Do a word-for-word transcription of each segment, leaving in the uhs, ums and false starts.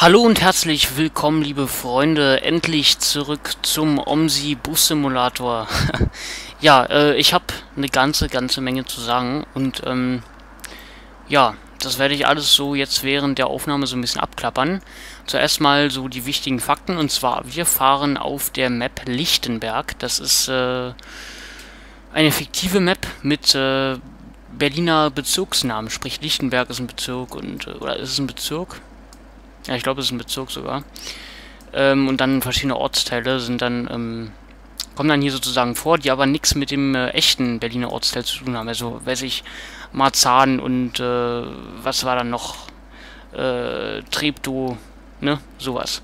Hallo und herzlich willkommen, liebe Freunde, endlich zurück zum Omsi Bus Simulator. Ja, äh, ich habe eine ganze, ganze Menge zu sagen und ähm, ja, das werde ich alles so jetzt während der Aufnahme so ein bisschen abklappern. Zuerst mal so die wichtigen Fakten, und zwar, wir fahren auf der Map Lichtenberg. Das ist äh, eine fiktive Map mit äh, Berliner Bezirksnamen, sprich Lichtenberg ist ein Bezirk und, oder ist es ein Bezirk? Ja, ich glaube, es ist ein Bezirk sogar. Ähm, und dann verschiedene Ortsteile sind dann, ähm, kommen dann hier sozusagen vor, die aber nichts mit dem äh, echten Berliner Ortsteil zu tun haben. Also, weiß ich, Marzahn und, äh, was war dann noch? Äh, Treptow, ne? Sowas.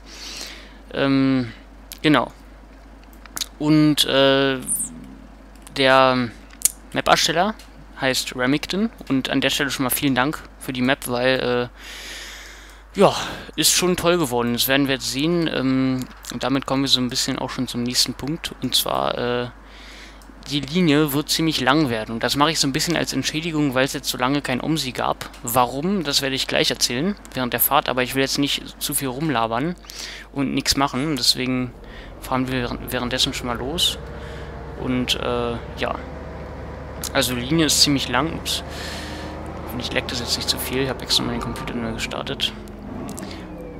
Ähm, genau. Und, äh, der Map-Ersteller heißt Remington. Und an der Stelle schon mal vielen Dank für die Map, weil, äh, ja, ist schon toll geworden. Das werden wir jetzt sehen. Ähm, und damit kommen wir so ein bisschen auch schon zum nächsten Punkt. Und zwar, äh, die Linie wird ziemlich lang werden. Und das mache ich so ein bisschen als Entschädigung, weil es jetzt so lange kein Omsi gab. Warum, das werde ich gleich erzählen, während der Fahrt. Aber ich will jetzt nicht zu viel rumlabern und nichts machen. Deswegen fahren wir währenddessen schon mal los. Und, äh, ja. Also die Linie ist ziemlich lang. Ups. Und ich leck das jetzt nicht zu viel. Ich habe extra meinen Computer neu gestartet.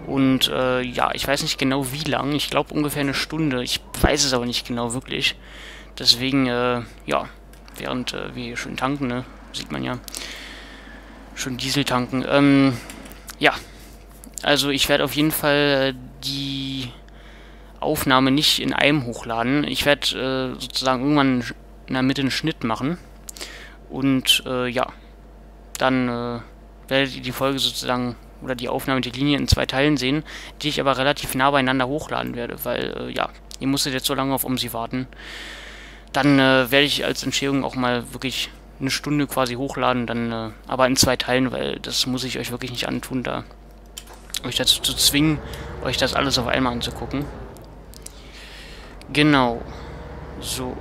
Und äh, ja, ich weiß nicht genau wie lang, ich glaube ungefähr eine Stunde, ich weiß es aber nicht genau wirklich. Deswegen, äh, ja, während äh, wir hier schön tanken, ne, sieht man ja, schön Diesel tanken. Ähm, ja, also ich werde auf jeden Fall die Aufnahme nicht in einem hochladen. Ich werde äh, sozusagen irgendwann in der Mitte einen Schnitt machen. Und äh, ja, dann äh, werdet ihr die Folge sozusagen... oder die Aufnahme der Linie in zwei Teilen sehen, die ich aber relativ nah beieinander hochladen werde, weil, äh, ja, ihr musstet jetzt so lange auf Omsi warten. Dann äh, werde ich als Entschädigung auch mal wirklich eine Stunde quasi hochladen, dann äh, aber in zwei Teilen, weil das muss ich euch wirklich nicht antun, da euch dazu zu zwingen, euch das alles auf einmal anzugucken. Genau. So.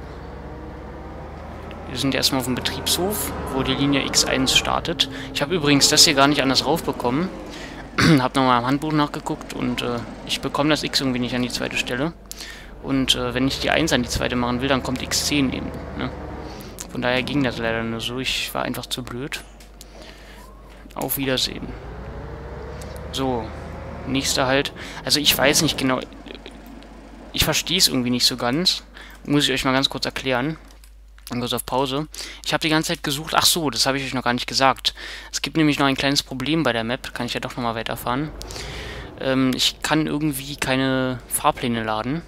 Wir sind erstmal auf dem Betriebshof, wo die Linie X eins startet. Ich habe übrigens das hier gar nicht anders raufbekommen. Habe nochmal im Handbuch nachgeguckt und äh, ich bekomme das X irgendwie nicht an die zweite Stelle. Und äh, wenn ich die eins an die zweite machen will, dann kommt X zehn eben. Ne? Von daher ging das leider nur so. Ich war einfach zu blöd. Auf Wiedersehen. So, nächster Halt. Also ich weiß nicht genau... Ich verstehe es irgendwie nicht so ganz. Muss ich euch mal ganz kurz erklären. Dann kurz auf Pause. Ich habe die ganze Zeit gesucht. Ach so, das habe ich euch noch gar nicht gesagt. Es gibt nämlich noch ein kleines Problem bei der Map. Kann ich ja doch nochmal weiterfahren. Ähm, ich kann irgendwie keine Fahrpläne laden.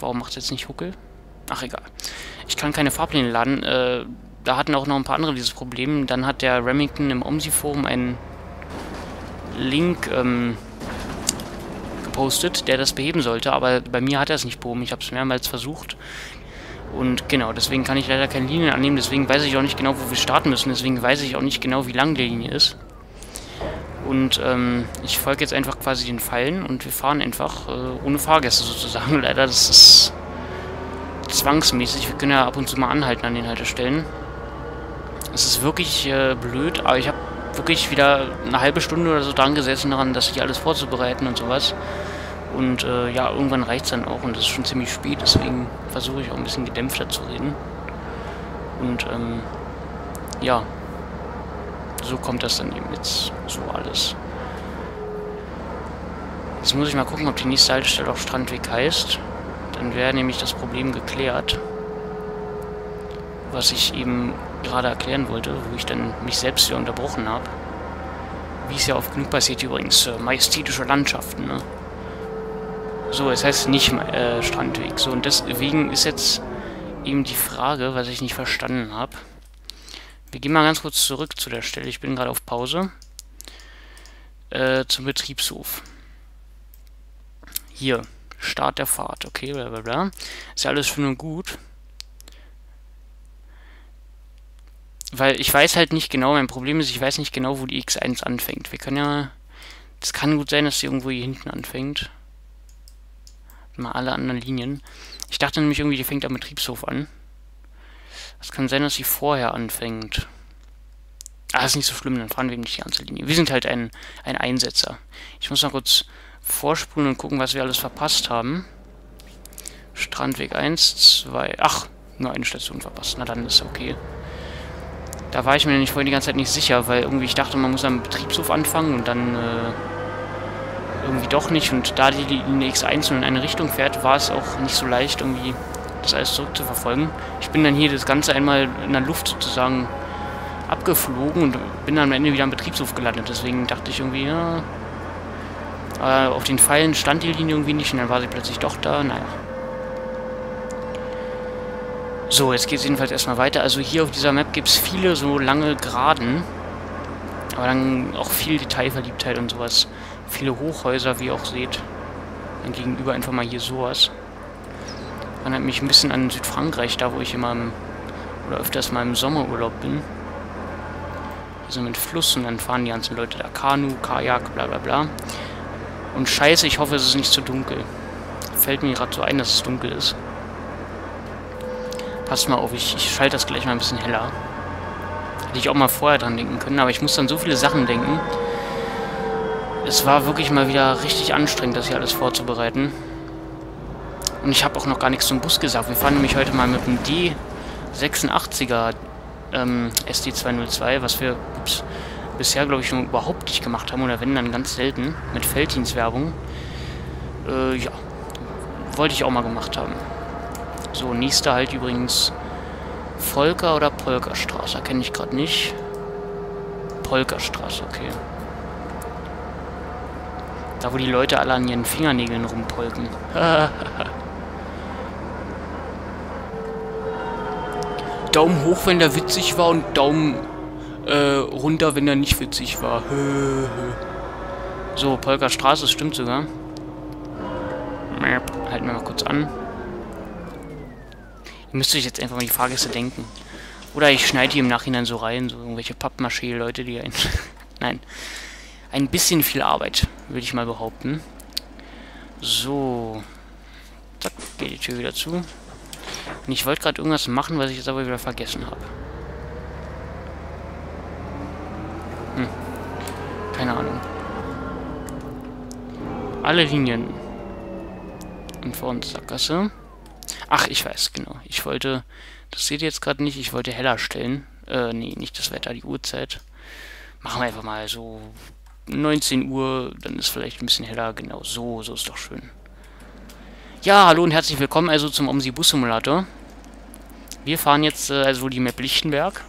Warum macht es jetzt nicht Huckel? Ach, egal. Ich kann keine Fahrpläne laden. Äh, da hatten auch noch ein paar andere dieses Problem. Dann hat der Remington im O M S I-Forum einen Link ähm, gepostet, der das beheben sollte. Aber bei mir hat er es nicht behoben. Ich habe es mehrmals versucht. Und genau, deswegen kann ich leider keine Linien annehmen, deswegen weiß ich auch nicht genau, wo wir starten müssen, deswegen weiß ich auch nicht genau, wie lang die Linie ist. Und ähm, ich folge jetzt einfach quasi den Pfeilen und wir fahren einfach äh, ohne Fahrgäste sozusagen. Leider, das ist zwangsmäßig, wir können ja ab und zu mal anhalten an den Haltestellen. Es ist wirklich äh, blöd, aber ich habe wirklich wieder eine halbe Stunde oder so dran gesessen daran, das hier alles vorzubereiten und sowas. Und äh, ja, irgendwann reicht es dann auch und es ist schon ziemlich spät, deswegen versuche ich auch ein bisschen gedämpfter zu reden. Und ähm, ja, so kommt das dann eben jetzt so alles. Jetzt muss ich mal gucken, ob die nächste Haltestelle auch Strandweg heißt. Dann wäre nämlich das Problem geklärt, was ich eben gerade erklären wollte, wo ich dann mich selbst wieder unterbrochen habe. Wie es ja oft genug passiert übrigens, äh, majestätische Landschaften, ne? So, es heißt nicht äh, Strandweg. So, und deswegen ist jetzt eben die Frage, was ich nicht verstanden habe. Wir gehen mal ganz kurz zurück zu der Stelle. Ich bin gerade auf Pause. Äh, zum Betriebshof. Hier. Start der Fahrt. Okay, blablabla. Ist ja alles schön und gut. Weil ich weiß halt nicht genau, mein Problem ist, ich weiß nicht genau, wo die X eins anfängt. Wir können ja... Es kann gut sein, dass sie irgendwo hier hinten anfängt. Mal alle anderen Linien. Ich dachte nämlich irgendwie, die fängt am Betriebshof an. Es kann sein, dass sie vorher anfängt. Ah, ist nicht so schlimm, dann fahren wir eben nicht die ganze Linie. Wir sind halt ein, ein Einsetzer. Ich muss noch kurz vorspulen und gucken, was wir alles verpasst haben. Strandweg eins, zwei... Ach, nur eine Station verpasst. Na dann ist okay. Da war ich mir nämlich vorhin die ganze Zeit nicht sicher, weil irgendwie ich dachte, man muss am Betriebshof anfangen und dann... Äh, irgendwie doch nicht. Und da die Linie X eins nur in eine Richtung fährt, war es auch nicht so leicht, irgendwie das alles zurückzuverfolgen. Ich bin dann hier das Ganze einmal in der Luft sozusagen abgeflogen und bin dann am Ende wieder am Betriebshof gelandet. Deswegen dachte ich irgendwie, ja... Aber auf den Pfeilen stand die Linie irgendwie nicht und dann war sie plötzlich doch da. Naja. So, jetzt geht es jedenfalls erstmal weiter. Also hier auf dieser Map gibt es viele so lange Geraden. Aber dann auch viel Detailverliebtheit und sowas. Viele Hochhäuser, wie ihr auch seht. Dann gegenüber einfach mal hier sowas. Erinnert mich ein bisschen an Südfrankreich, da wo ich immer im, oder öfters mal im Sommerurlaub bin. Also mit Fluss und dann fahren die ganzen Leute da Kanu, Kajak, bla bla bla. Und scheiße, ich hoffe, es ist nicht zu dunkel. Fällt mir gerade so ein, dass es dunkel ist. Passt mal auf, ich, ich schalte das gleich mal ein bisschen heller. Hätte ich auch mal vorher dran denken können, aber ich muss an so viele Sachen denken. Es war wirklich mal wieder richtig anstrengend, das hier alles vorzubereiten. Und ich habe auch noch gar nichts zum Bus gesagt. Wir fahren nämlich heute mal mit dem D sechsundachtziger ähm, S D zwei null zwei, was wir ups, bisher, glaube ich, schon überhaupt nicht gemacht haben. Oder wenn, dann ganz selten. Mit Felddienstwerbung. Äh, ja. Wollte ich auch mal gemacht haben. So, nächster halt übrigens Volker oder Polkerstraße. Kenne ich gerade nicht. Polkerstraße, okay. Da, wo die Leute alle an ihren Fingernägeln rumpolken. Daumen hoch, wenn der witzig war und Daumen äh, runter, wenn der nicht witzig war. So, Polkerstraße, das stimmt sogar. Halten wir mal kurz an. Müsste ich jetzt einfach mal die Fahrgäste denken. Oder ich schneide hier im Nachhinein so rein, so irgendwelche Pappmaché-Leute, die ein... Nein. Ein bisschen viel Arbeit, würde ich mal behaupten. So. Zack, geht die Tür wieder zu. Und ich wollte gerade irgendwas machen, was ich jetzt aber wieder vergessen habe. Hm. Keine Ahnung. Alle Linien. Und vor uns Sackgasse. Ach, ich weiß, genau. Ich wollte, das seht ihr jetzt gerade nicht, ich wollte heller stellen. Äh, nee, nicht das Wetter, die Uhrzeit. Machen wir einfach mal so neunzehn Uhr, dann ist vielleicht ein bisschen heller. Genau, so, so ist doch schön. Ja, hallo und herzlich willkommen also zum Omsi Bus Simulator. Wir fahren jetzt äh, also die Map Lichtenberg.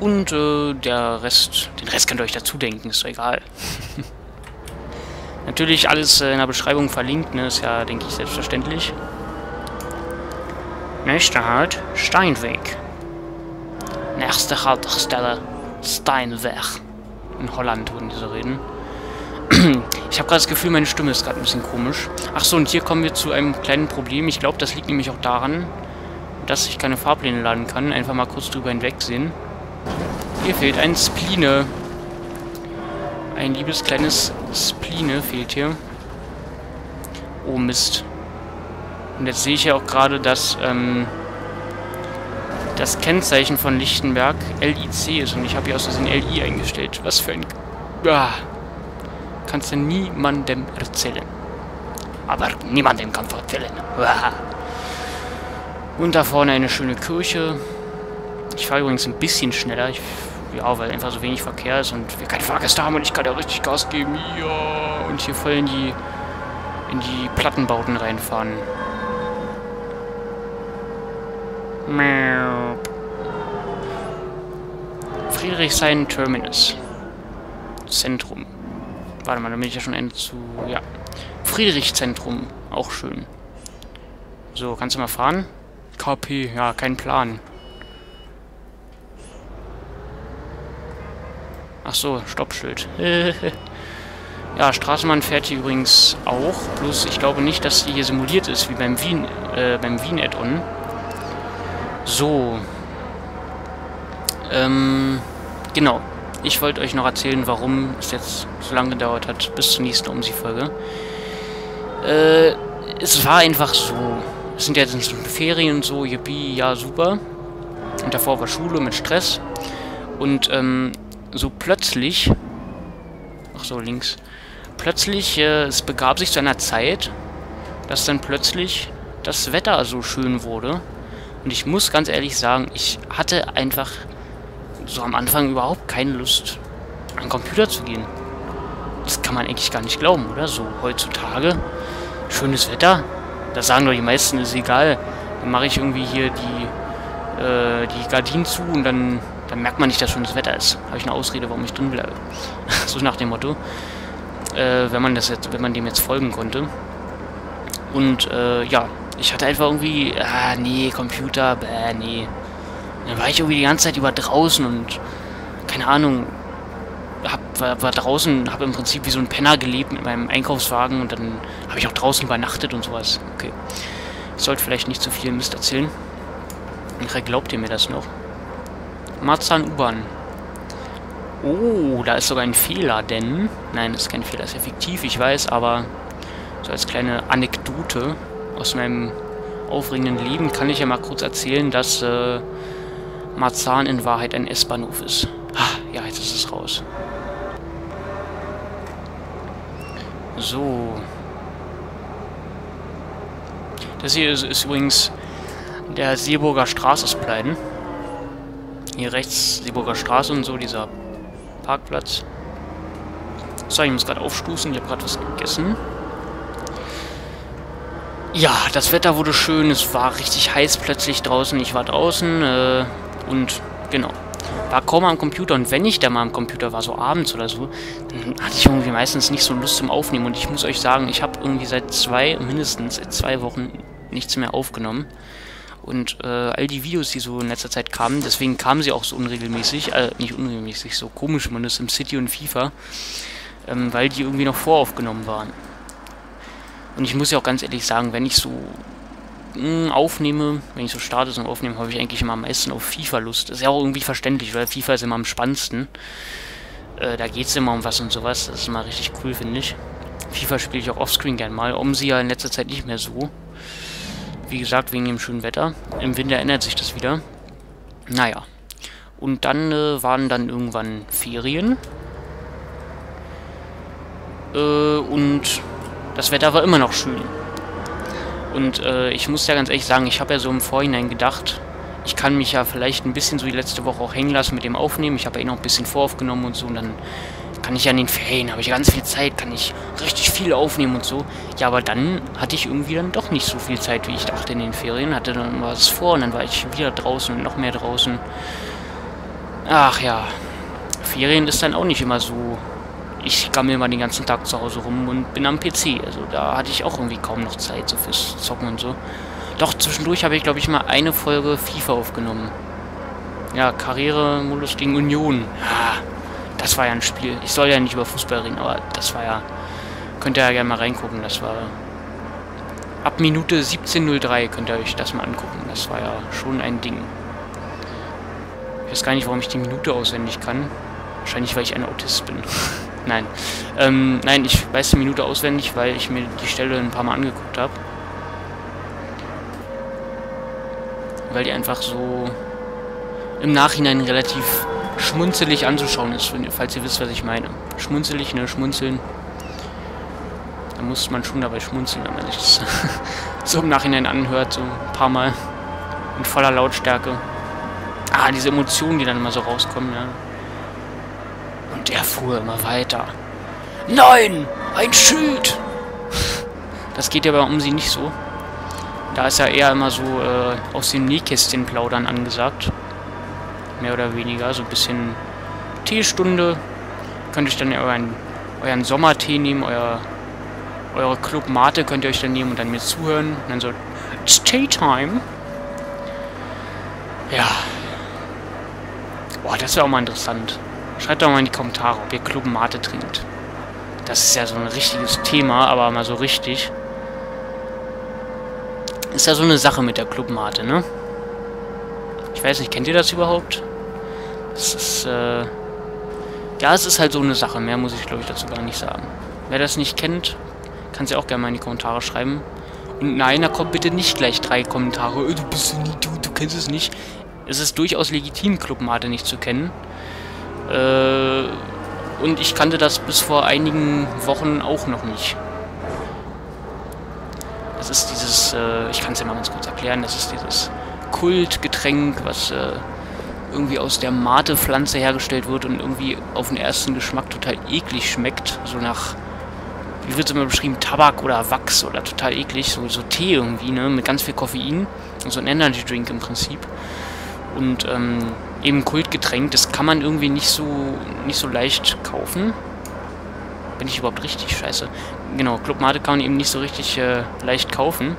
Und äh, der Rest, den Rest könnt ihr euch dazu denken, ist doch egal. Natürlich alles in der Beschreibung verlinkt, ne? Ist ja, denke ich, selbstverständlich. Nächster Halt, Steinweg. Nächste Haltestelle, Steinweg. In Holland würden die so reden. Ich habe gerade das Gefühl, meine Stimme ist gerade ein bisschen komisch. Ach so, und hier kommen wir zu einem kleinen Problem. Ich glaube, das liegt nämlich auch daran, dass ich keine Fahrpläne laden kann. Einfach mal kurz drüber hinwegsehen. Hier fehlt ein Spline. Ein liebes kleines Spline fehlt hier. Oh Mist. Und jetzt sehe ich ja auch gerade, dass ähm, das Kennzeichen von Lichtenberg L I C ist. Und ich habe hier aus Versehen L I eingestellt. Was für ein... Ah. Kannst du niemandem erzählen. Aber niemandem kannst du erzählen. Ah. Und da vorne eine schöne Kirche. Ich fahre übrigens ein bisschen schneller. Ich... Ja, weil einfach so wenig Verkehr ist und wir keine Fahrgäste haben und ich kann ja richtig Gas geben. Ja, und hier voll in die, in die Plattenbauten reinfahren. Friedrichshein Terminus. Zentrum. Warte mal, da bin ich ja schon Ende zu... Ja. Friedrichzentrum. Auch schön. So, kannst du mal fahren? K P. Ja, kein Plan. Ach so, Stoppschild. Ja, Straßenbahn fährt hier übrigens auch. Bloß ich glaube nicht, dass die hier simuliert ist, wie beim Wien, äh, beim Wien-Add-on. So. Ähm, genau. Ich wollte euch noch erzählen, warum es jetzt so lange gedauert hat, bis zur nächsten Omsi-Folge. Äh, es war einfach so. Es sind ja jetzt Ferien und so, yippie, ja super. Und davor war Schule mit Stress. Und ähm, so plötzlich, ach so, links, plötzlich, äh, es begab sich zu einer Zeit, dass dann plötzlich das Wetter so schön wurde. Und ich muss ganz ehrlich sagen, ich hatte einfach so am Anfang überhaupt keine Lust, an den Computer zu gehen. Das kann man eigentlich gar nicht glauben, oder? So heutzutage, schönes Wetter, da sagen doch die meisten, ist egal. Dann mache ich irgendwie hier die, äh, die Gardinen zu und dann, dann merkt man nicht, dass schönes Wetter ist. Habe ich eine Ausrede, warum ich drin bleibe. So nach dem Motto. Äh, wenn man das jetzt, wenn man dem jetzt folgen konnte. Und äh, ja, ich hatte einfach irgendwie, ah nee, Computer, bäh, nee. Und dann war ich irgendwie die ganze Zeit über draußen und, keine Ahnung, hab, war, war draußen, habe im Prinzip wie so ein Penner gelebt mit meinem Einkaufswagen und dann habe ich auch draußen übernachtet und sowas. Okay, ich sollte vielleicht nicht zu viel Mist erzählen. Nachher glaubt ihr mir das noch. Marzahn U-Bahn. Oh, da ist sogar ein Fehler, denn... Nein, das ist kein Fehler, das ist ja fiktiv, ich weiß, aber... So als kleine Anekdote aus meinem aufregenden Leben kann ich ja mal kurz erzählen, dass äh, Marzahn in Wahrheit ein S-Bahnhof ist. Ah, ja, jetzt ist es raus. So. Das hier ist, ist übrigens der Seeburger Straße aus Pleiden. Hier rechts Seeburger Straße und so, dieser Parkplatz. So, ich muss gerade aufstoßen, ich habe gerade was gegessen. Ja, das Wetter wurde schön, es war richtig heiß plötzlich draußen, ich war draußen äh, und genau, war kaum am Computer und wenn ich da mal am Computer war, so abends oder so, dann hatte ich irgendwie meistens nicht so Lust zum Aufnehmen und ich muss euch sagen, ich habe irgendwie seit zwei, mindestens seit zwei Wochen nichts mehr aufgenommen und äh, all die Videos, die so in letzter Zeit kamen, deswegen kamen sie auch so unregelmäßig, äh, nicht unregelmäßig, so komisch, man ist im City und FIFA, ähm, weil die irgendwie noch voraufgenommen waren. Und ich muss ja auch ganz ehrlich sagen, wenn ich so mh, aufnehme, wenn ich so starte und aufnehme, habe ich eigentlich immer am meisten auf FIFA Lust. Das ist ja auch irgendwie verständlich, weil FIFA ist immer am spannendsten. Äh, da geht es immer um was und sowas. Das ist immer richtig cool, finde ich. FIFA spiele ich auch offscreen gern mal. Omsi ja in letzter Zeit nicht mehr so. Wie gesagt, wegen dem schönen Wetter. Im Winter ändert sich das wieder. Naja. Und dann äh, waren dann irgendwann Ferien. Äh, und... Das Wetter war immer noch schön. Und äh, ich muss ja ganz ehrlich sagen, ich habe ja so im Vorhinein gedacht, ich kann mich ja vielleicht ein bisschen so die letzte Woche auch hängen lassen mit dem Aufnehmen. Ich habe ja eh noch ein bisschen voraufgenommen und so. Und dann kann ich ja in den Ferien, habe ich ganz viel Zeit, kann ich richtig viel aufnehmen und so. Ja, aber dann hatte ich irgendwie dann doch nicht so viel Zeit, wie ich dachte in den Ferien. Hatte dann was vor und dann war ich wieder draußen und noch mehr draußen. Ach ja, Ferien ist dann auch nicht immer so... Ich gammel mal den ganzen Tag zu Hause rum und bin am P C. Also da hatte ich auch irgendwie kaum noch Zeit so fürs Zocken und so. Doch, zwischendurch habe ich, glaube ich, mal eine Folge FIFA aufgenommen. Ja, Karrieremodus gegen Union. Ja, das war ja ein Spiel. Ich soll ja nicht über Fußball reden, aber das war ja... Könnt ihr ja gerne mal reingucken. Das war... Ab Minute siebzehn null drei könnt ihr euch das mal angucken. Das war ja schon ein Ding. Ich weiß gar nicht, warum ich die Minute auswendig kann. Wahrscheinlich, weil ich ein Autist bin. Nein. Ähm, nein, ich weiß die Minute auswendig, weil ich mir die Stelle ein paar Mal angeguckt habe. Weil die einfach so im Nachhinein relativ schmunzelig anzuschauen ist, falls ihr wisst, was ich meine. Schmunzelig, ne? Schmunzeln. Da muss man schon dabei schmunzeln, wenn man sich das so im Nachhinein anhört, so ein paar Mal. In voller Lautstärke. Ah, diese Emotionen, die dann immer so rauskommen, ja. Und er fuhr immer weiter. Nein! Ein Schild! Das geht ja bei Omsi nicht so. Da ist ja eher immer so äh, aus dem Nähkästchen plaudern angesagt. Mehr oder weniger. So ein bisschen Teestunde. Könnt ihr euch dann euren, euren Sommertee nehmen. Euer, eure Club-Mate könnt ihr euch dann nehmen und dann mir zuhören. Und dann so, it's tea time. Ja. Boah, das wäre auch mal interessant. Schreibt doch mal in die Kommentare, ob ihr Club-Mate trinkt. Das ist ja so ein richtiges Thema, aber mal so richtig. Ist ja so eine Sache mit der Club-Mate, ne? Ich weiß nicht, kennt ihr das überhaupt? Das ist, äh... Ja, es ist halt so eine Sache. Mehr muss ich, glaube ich, dazu gar nicht sagen. Wer das nicht kennt, kann es ja auch gerne mal in die Kommentare schreiben. Und nein, da kommt bitte nicht gleich drei Kommentare. Du bist ein Idiot, du kennst es nicht. es ist durchaus legitim, Club-Mate nicht zu kennen. Äh, und ich kannte das bis vor einigen Wochen auch noch nicht. Das ist dieses, äh, ich kann es ja mal ganz kurz erklären, das ist dieses Kultgetränk, was äh, irgendwie aus der Mate-Pflanze hergestellt wird und irgendwie auf den ersten Geschmack total eklig schmeckt. So nach, wie wird es immer beschrieben, Tabak oder Wachs oder total eklig, so, so Tee irgendwie, ne, mit ganz viel Koffein. So ein Energy Drink im Prinzip. Und ähm, eben Kultgetränk, das kann man irgendwie nicht so, nicht so leicht kaufen. Bin ich überhaupt richtig? Scheiße. Genau, Club-Mate kann man eben nicht so richtig äh, leicht kaufen.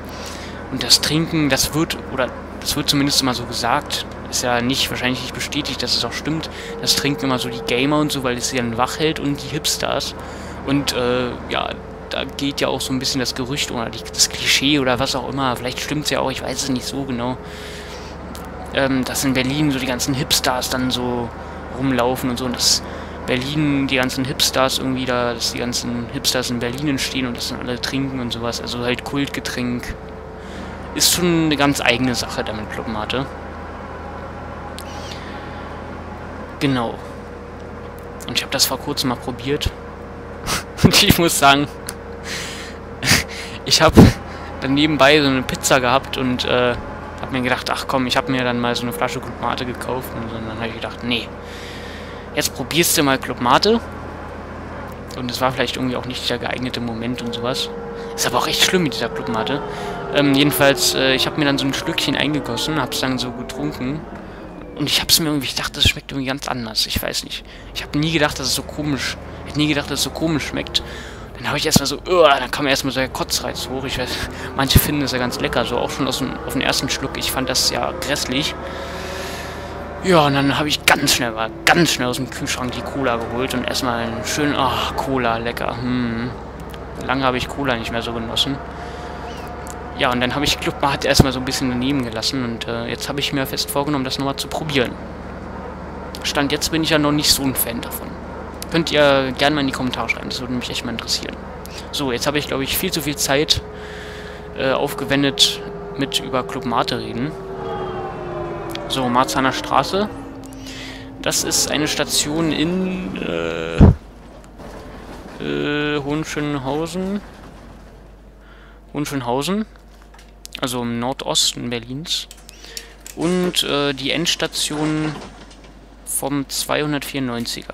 Und das Trinken, das wird, oder das wird zumindest immer so gesagt, ist ja nicht, wahrscheinlich nicht bestätigt, dass es auch stimmt. Das trinken immer so die Gamer und so, weil es sie dann wach hält, und die Hipsters. Und äh, ja, da geht ja auch so ein bisschen das Gerücht oder das Klischee oder was auch immer, vielleicht stimmt es ja auch, ich weiß es nicht so genau, ähm, dass in Berlin so die ganzen Hipstars dann so rumlaufen und so, und dass Berlin die ganzen Hipstars irgendwie da, dass die ganzen Hipsters in Berlin entstehen und das dann alle trinken und sowas, also halt Kultgetränk ist schon eine ganz eigene Sache damit, Club-Mate. Genau. Und ich habe das vor kurzem mal probiert und ich muss sagen, ich habe dann nebenbei so eine Pizza gehabt und äh, habe mir gedacht, ach komm, ich habe mir dann mal so eine Flasche Club-Mate gekauft. Und dann habe ich gedacht, nee, jetzt probierst du mal Club-Mate. Und es war vielleicht irgendwie auch nicht der geeignete Moment und sowas. Ist aber auch echt schlimm mit dieser Club-Mate. Ähm, jedenfalls, äh, ich habe mir dann so ein Stückchen eingegossen, habe es dann so getrunken. Und ich habe es mir irgendwie, ich dachte, das schmeckt irgendwie ganz anders. Ich weiß nicht. Ich habe nie gedacht, dass es so komisch, ich hätte nie gedacht, dass es so komisch schmeckt. Dann habe ich erstmal so, uh, dann kam erstmal so der Kotzreiz hoch. Ich weiß, manche finden das ja ganz lecker, so auch schon aus dem, auf den ersten Schluck. Ich fand das ja grässlich. Ja, und dann habe ich ganz schnell, war ganz schnell aus dem Kühlschrank die Cola geholt und erstmal einen schönen, ach, Cola, lecker. Hm. Lange habe ich Cola nicht mehr so genossen. Ja, und dann habe ich Club-Mate erstmal so ein bisschen daneben gelassen und äh, jetzt habe ich mir fest vorgenommen, das nochmal zu probieren. Stand jetzt bin ich ja noch nicht so ein Fan davon. Könnt ihr gerne mal in die Kommentare schreiben, das würde mich echt mal interessieren. So, jetzt habe ich, glaube ich, viel zu viel Zeit äh, aufgewendet mit über Club-Mate reden. So, Marzahner Straße. Das ist eine Station in äh, äh, Hohenschönhausen. Hohenschönhausen, also im Nordosten Berlins. Und äh, die Endstation vom zweihundertvierundneunziger.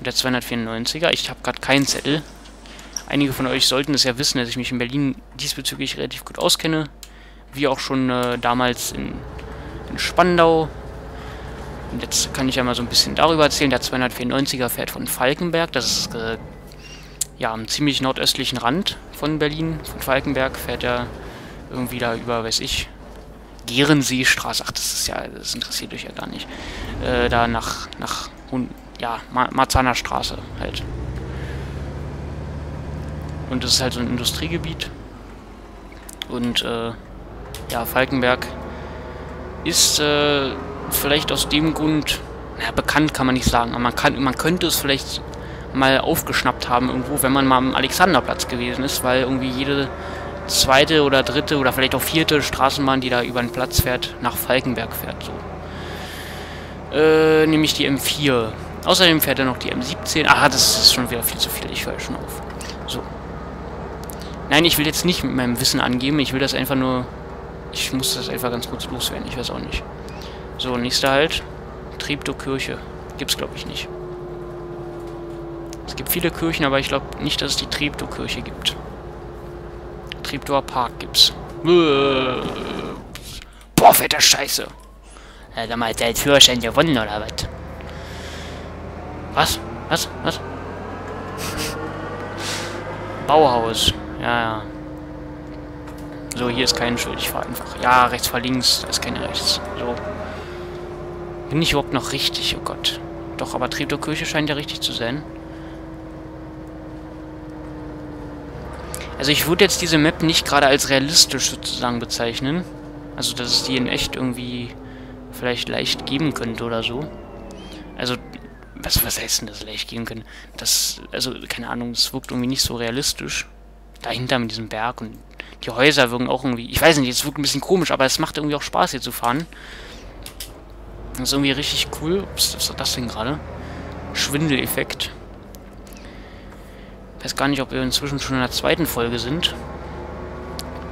Der zweihundertvierundneunziger. Ich habe gerade keinen Zettel. Einige von euch sollten es ja wissen, dass ich mich in Berlin diesbezüglich relativ gut auskenne. Wie auch schon äh, damals in, in Spandau. Und jetzt kann ich ja mal so ein bisschen darüber erzählen. Der zweihundertvierundneunziger fährt von Falkenberg. Das ist äh, ja am ziemlich nordöstlichen Rand von Berlin. Von Falkenberg fährt er irgendwie da über, weiß ich, Gehrenseestraße. Ach, das ist ja, das interessiert euch ja gar nicht. Äh, da nach, nach ja, Marzahner Straße halt. Und das ist halt so ein Industriegebiet. Und äh, ja, Falkenberg ist äh, vielleicht aus dem Grund, na, bekannt kann man nicht sagen, aber man, kann, man könnte es vielleicht mal aufgeschnappt haben irgendwo, wenn man mal am Alexanderplatz gewesen ist, weil irgendwie jede zweite oder dritte oder vielleicht auch vierte Straßenbahn, die da über den Platz fährt, nach Falkenberg fährt, so. Äh, nämlich die M vier. Außerdem fährt er noch die M siebzehn. Ah, das ist schon wieder viel zu viel. Ich höre schon auf. So. Nein, ich will jetzt nicht mit meinem Wissen angeben. Ich will das einfach nur... Ich muss das einfach ganz kurz loswerden. Ich weiß auch nicht. So, nächster Halt. Treptow Kirche. Gibt's, glaube ich, nicht. Es gibt viele Kirchen, aber ich glaube nicht, dass es die Treptow Kirche gibt. Treptower Park gibt's. Boah, fette Scheiße. Hat er mal seinen Führerschein gewonnen, oder was? Was? Was? Was? Bauhaus. Ja, ja. So, hier ist kein Schild. Ich fahre einfach. Ja, rechts vor links. Da ist kein rechts. So. Bin ich überhaupt noch richtig? Oh Gott. Doch, aber Treptower Kirche scheint ja richtig zu sein. Also, ich würde jetzt diese Map nicht gerade als realistisch sozusagen bezeichnen. Also, dass es die in echt irgendwie... vielleicht leicht geben könnte oder so. Also, was, was heißt denn das leicht geben können? Das, also, keine Ahnung, das wirkt irgendwie nicht so realistisch. Dahinter mit diesem Berg und Die Häuser wirken auch irgendwie... Ich weiß nicht, es wirkt ein bisschen komisch, aber es macht irgendwie auch Spaß, hier zu fahren. Das ist irgendwie richtig cool. Ups, was ist das denn gerade? Schwindeleffekt. Ich weiß gar nicht, ob wir inzwischen schon in der zweiten Folge sind.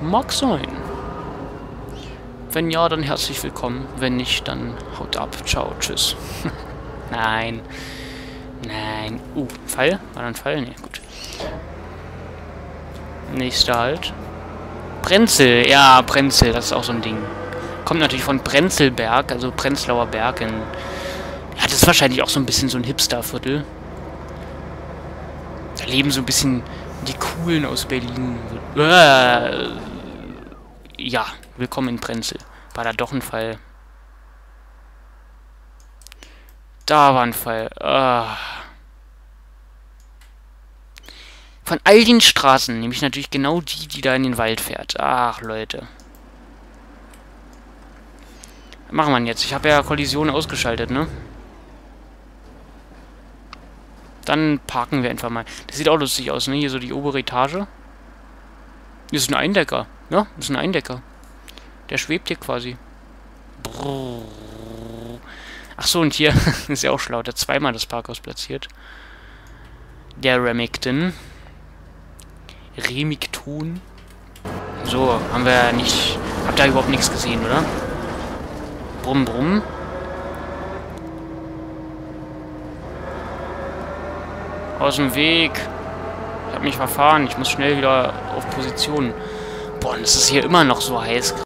Mag sein. Wenn ja, dann herzlich willkommen. Wenn nicht, dann haut ab. Ciao, tschüss. Nein. Nein. Uh, Pfeil? War da ein Pfeil? Ne, gut. Nächster Halt. Prenzl. Ja, Prenzl. Das ist auch so ein Ding. Kommt natürlich von Prenzlberg, also Prenzlauer Berg. In ja, das ist wahrscheinlich auch so ein bisschen so ein Hipsterviertel. Da leben so ein bisschen die Coolen aus Berlin. Äh, ja, willkommen in Prenzl. War da doch ein Fall. Da war ein Fall. Ah. Von all den Straßen nehme ich natürlich genau die, die da in den Wald fährt. Ach, Leute. Was machen wir denn jetzt? Ich habe ja Kollision ausgeschaltet, ne? Dann parken wir einfach mal. Das sieht auch lustig aus, ne? Hier so die obere Etage. Das ist ein Eindecker. Ja, das ist ein Eindecker. Der schwebt hier quasi. Brrr. Ach so, und hier ist ja auch schlau. Der hat zweimal das Parkhaus platziert. Der Remington. Remington. So, haben wir ja nicht... Habt ihr überhaupt nichts gesehen, oder? Brumm, brumm. Aus dem Weg. Ich habe mich verfahren. Ich muss schnell wieder auf Position. Boah, und es ist hier immer noch so heiß.